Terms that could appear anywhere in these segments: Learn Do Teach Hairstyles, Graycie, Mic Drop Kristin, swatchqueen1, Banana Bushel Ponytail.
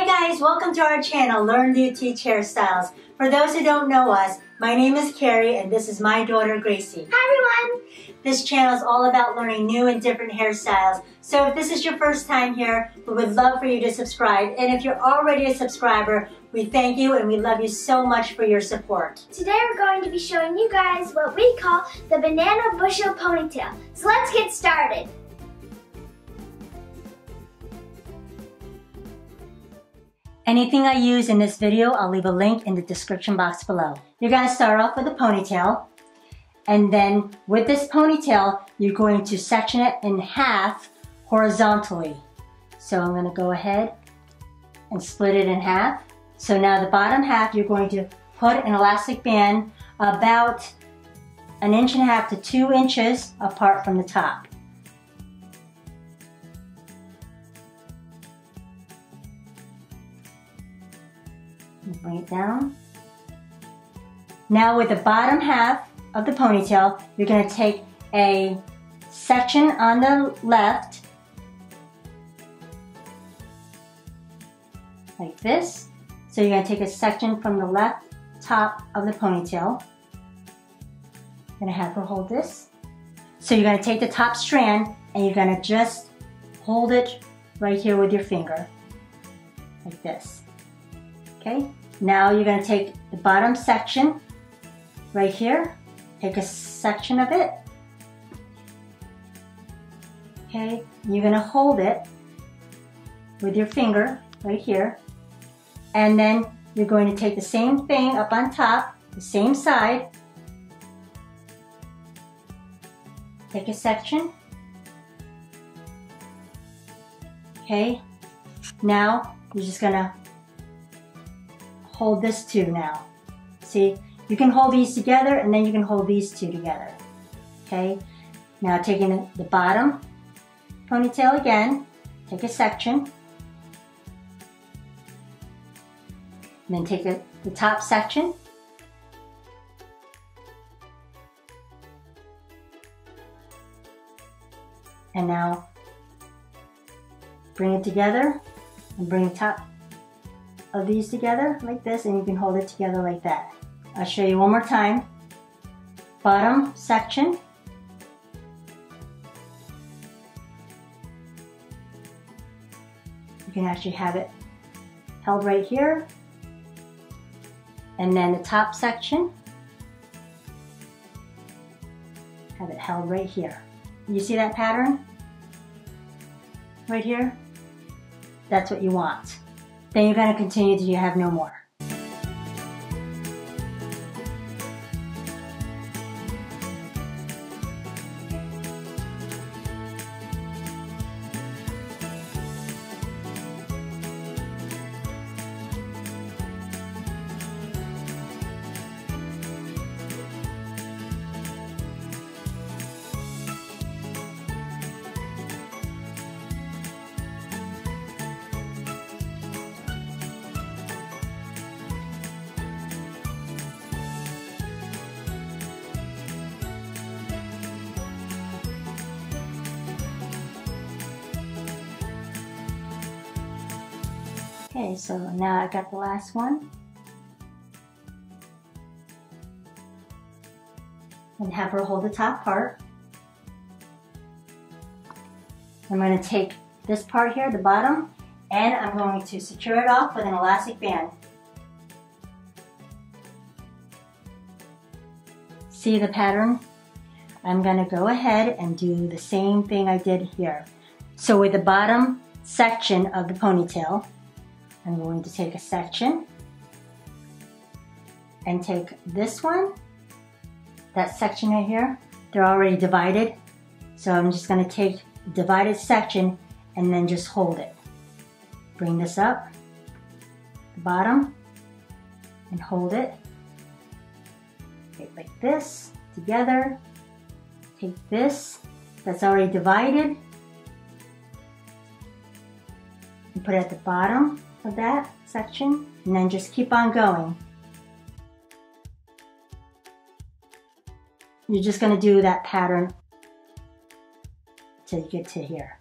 Hi guys, welcome to our channel, Learn Do Teach Hairstyles. For those who don't know us, my name is Carrie and this is my daughter Gracie. Hi everyone! This channel is all about learning new and different hairstyles. So if this is your first time here, we would love for you to subscribe. And if you're already a subscriber, we thank you and we love you so much for your support. Today we're going to be showing you guys what we call the Banana Bushel Ponytail. So let's get started! Anything I use in this video, I'll leave a link in the description box below. You're gonna start off with a ponytail, and then with this ponytail, you're going to section it in half horizontally. So I'm gonna go ahead and split it in half. So now the bottom half, you're going to put an elastic band about 1.5 to 2 inches apart from the top. Bring it down. Now with the bottom half of the ponytail, you're going to take a section on the left, like this. So you're going to take a section from the left top of the ponytail. I'm going to have her hold this. So you're going to take the top strand and you're going to just hold it right here with your finger, like this. Okay, now you're going to take the bottom section right here, take a section of it, okay, you're going to hold it with your finger right here, and then you're going to take the same thing up on top, the same side, take a section, okay, now you're just going to hold this two now. See, you can hold these together and then you can hold these two together. Okay, now taking the bottom ponytail again, take a section, and then take the top section, and now bring it together and bring the top of these together like this, and you can hold it together like that. I'll show you one more time. Bottom section, you can actually have it held right here, and then the top section, have it held right here. You see that pattern right here? That's what you want. Then you're going to continue till you have no more. Okay, so now I got the last one. And have her hold the top part. I'm going to take this part here, the bottom, and I'm going to secure it off with an elastic band. See the pattern? I'm going to go ahead and do the same thing I did here. So with the bottom section of the ponytail, I'm going to take a section and take this one, that section right here, they're already divided. So I'm just going to take a divided section and then just hold it. Bring this up, the bottom, and hold it. Take like this, together. Take this, that's already divided, and put it at the bottom of that section, and then just keep on going. You're just going to do that pattern till you get to here.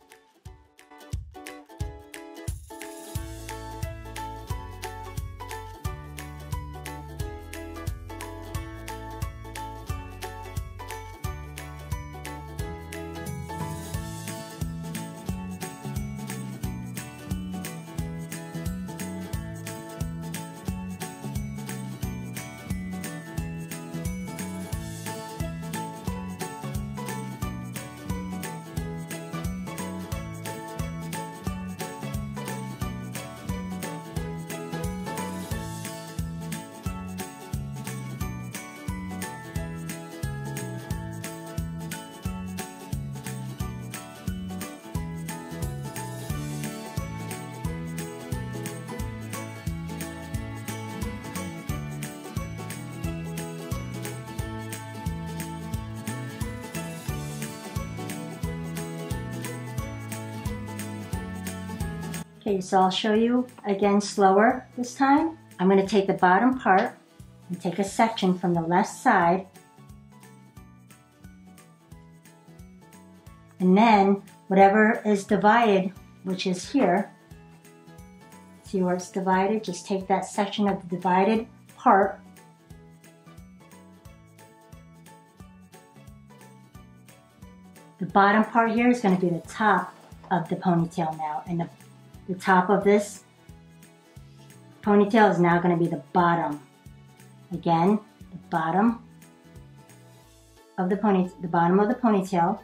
Okay, so I'll show you again slower this time. I'm going to take the bottom part and take a section from the left side. And then whatever is divided, which is here, see where it's divided? Just take that section of the divided part . The bottom part here is going to be the top of the ponytail now, and the top of this ponytail is now going to be the bottom. Again, the bottom of the ponytail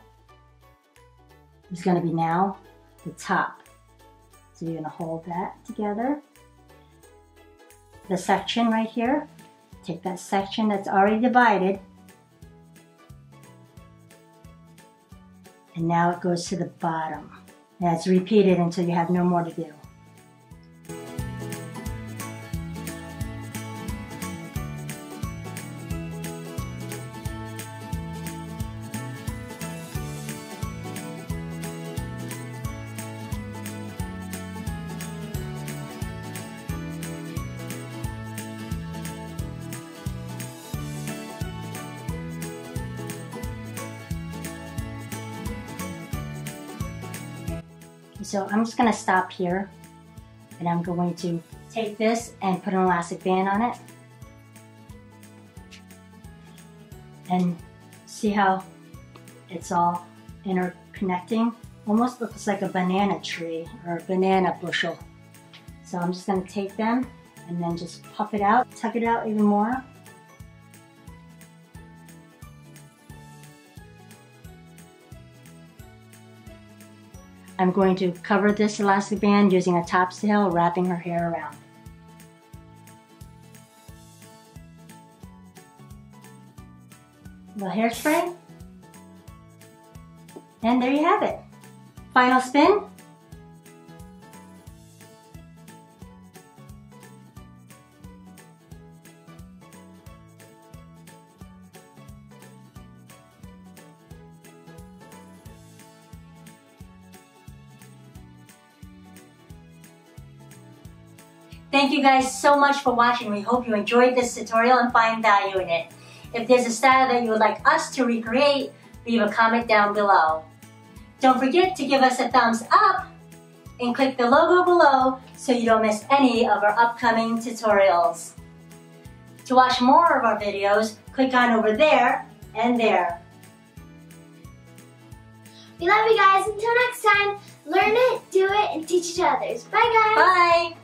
is going to be now the top. So you're going to hold that together. The section right here, take that section that's already divided. And now it goes to the bottom. That's repeated until you have no more to do. So I'm just going to stop here, and I'm going to take this and put an elastic band on it and see how it's all interconnecting. Almost looks like a banana tree or a banana bushel. So I'm just going to take them and then just puff it out, tuck it out even more. I'm going to cover this elastic band using a topsail, wrapping her hair around. A little hairspray. And there you have it. Final spin. Thank you guys so much for watching. We hope you enjoyed this tutorial and find value in it. If there's a style that you would like us to recreate, leave a comment down below. Don't forget to give us a thumbs up and click the logo below so you don't miss any of our upcoming tutorials. To watch more of our videos, click on over there and there. We love you guys. Until next time, learn it, do it, and teach it to others. Bye guys. Bye.